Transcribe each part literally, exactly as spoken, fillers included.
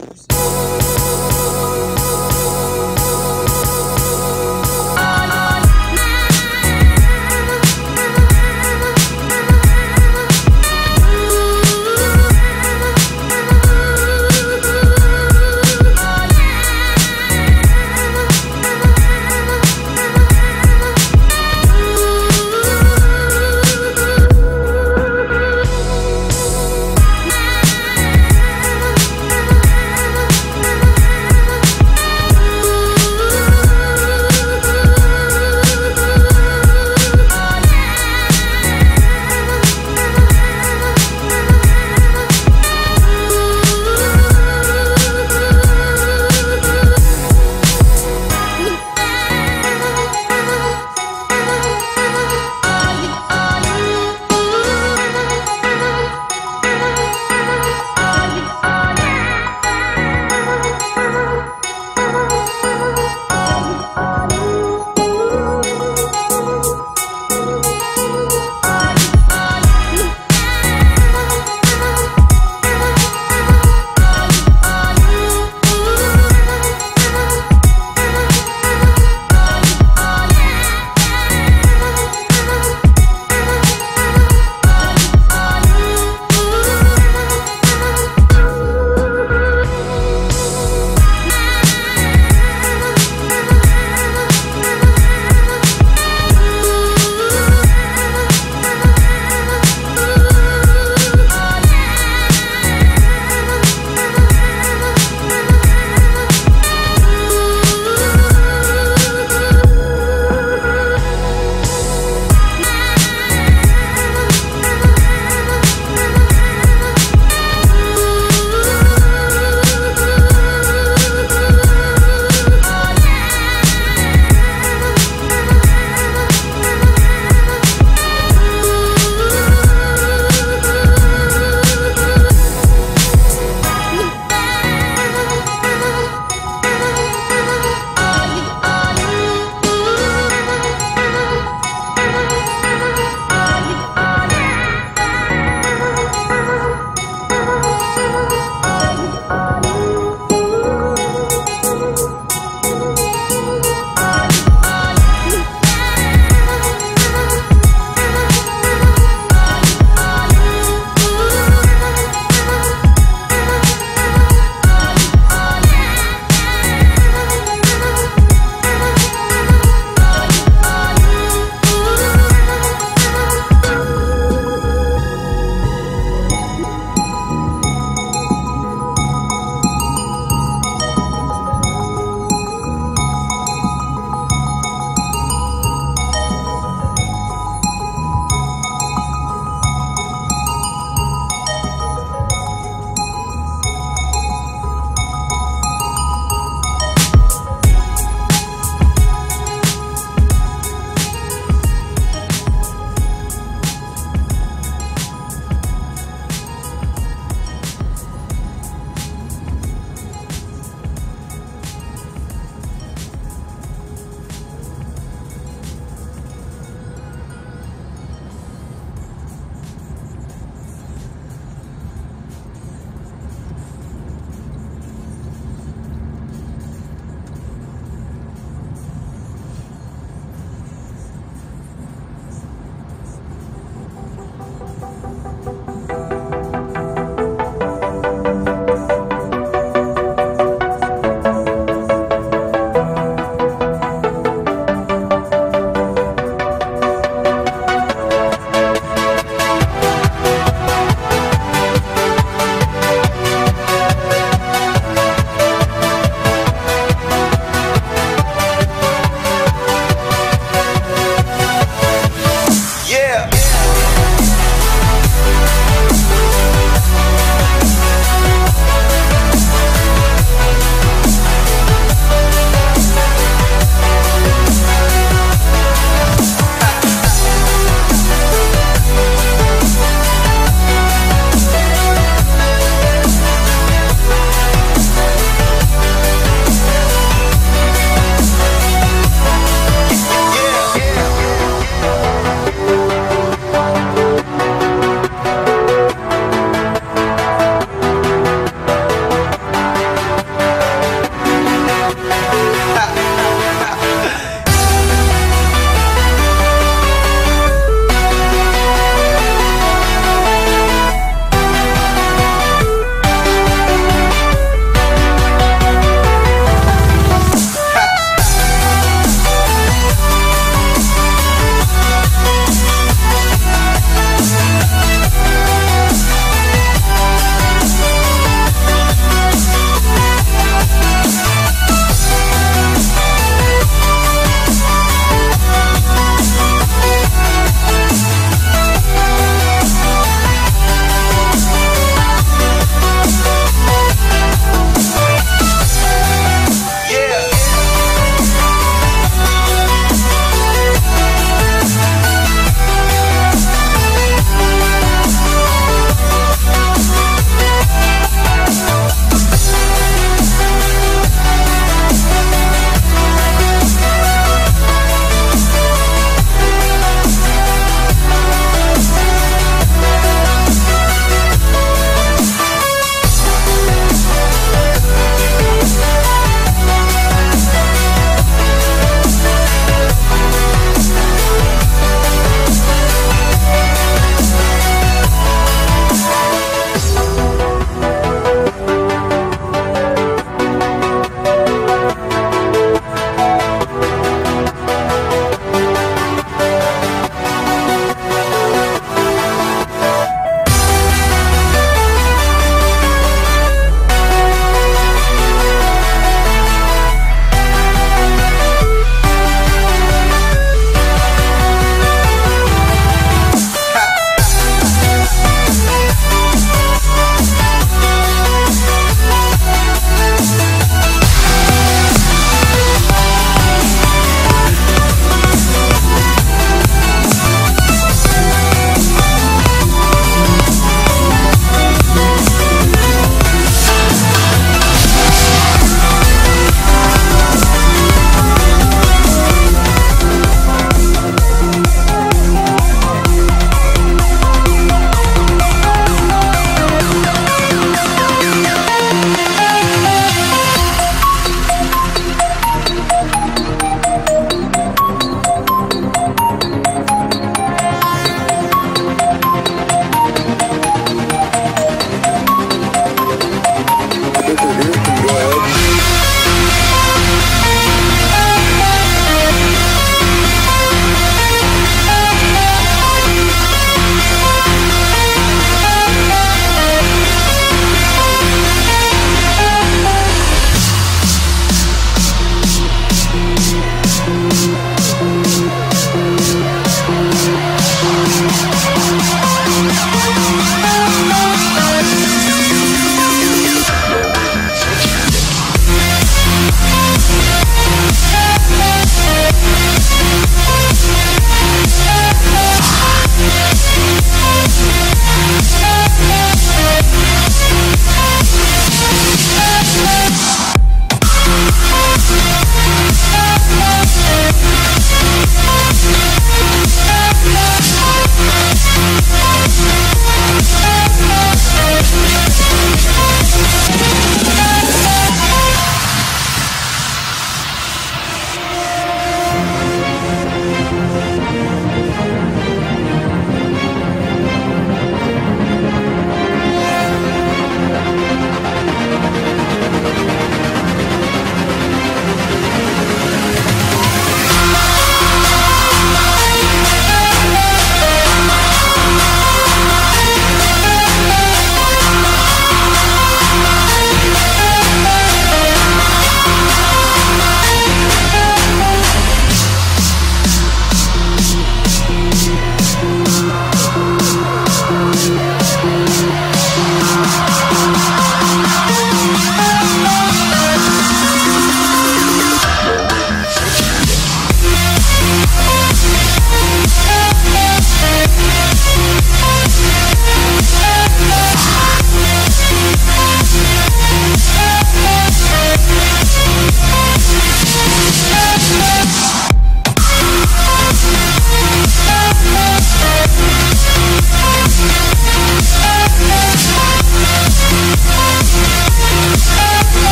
We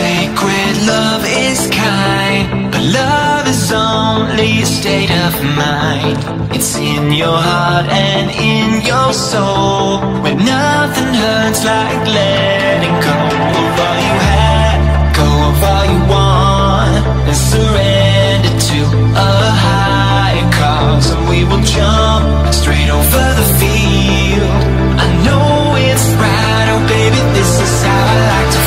sacred, love is kind, but love is only a state of mind. It's in your heart and in your soul, when nothing hurts like letting go of all you had, go of all you want, and surrender to a higher cause. And we will jump straight over the field. I know it's right, oh baby, this is how I like to feel.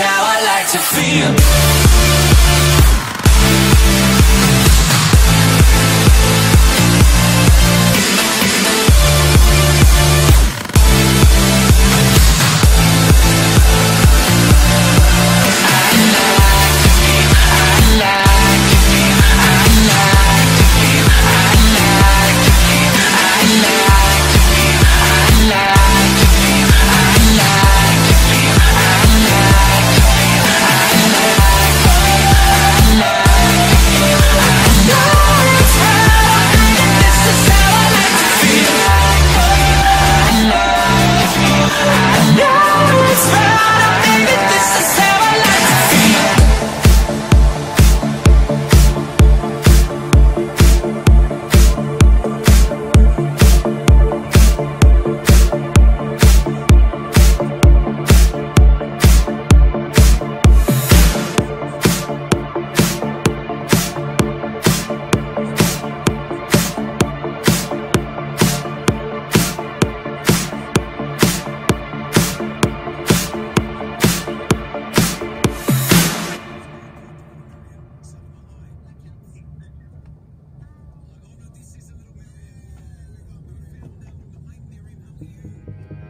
is how I like to feel. Thank you.